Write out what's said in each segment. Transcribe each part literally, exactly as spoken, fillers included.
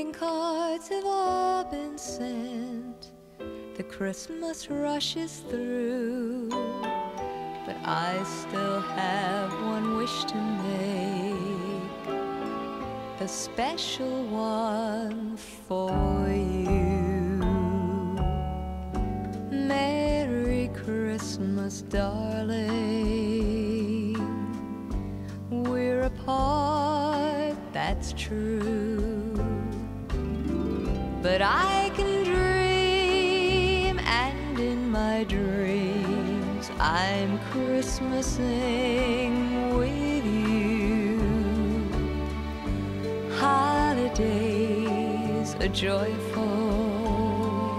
greeting cards have all been sent. The Christmas rush is through, but I still have one wish to make, a special one for you. Merry Christmas, darling. We're apart, that's true, but I can dream, and in my dreams I'm Christmasing with you. Holidays are joyful,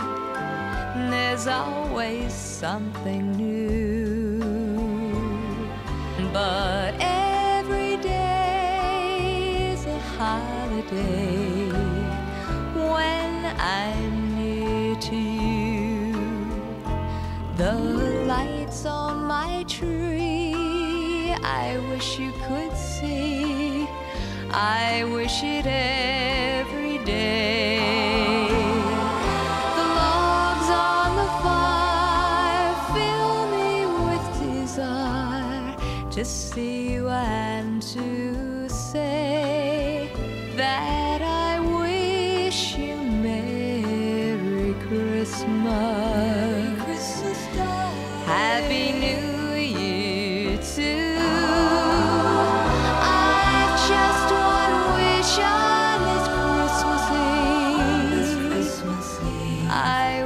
there's always something new, but every day's a holiday when I'm near to you. The lights on my tree, I wish you could see. I wish it every day. The logs on the fire fill me with desire to see you and to say that I wish you Merry Christmas. Merry Christmas, darling. Happy New Year too. I've just one wish on this Christmas Eve. On this Christmas Eve. I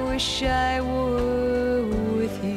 wish I were with you.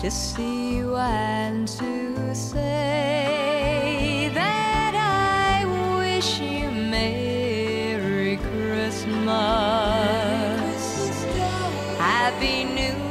To see you and to say that I wish you Merry Christmas, Merry Christmas, Happy New Year.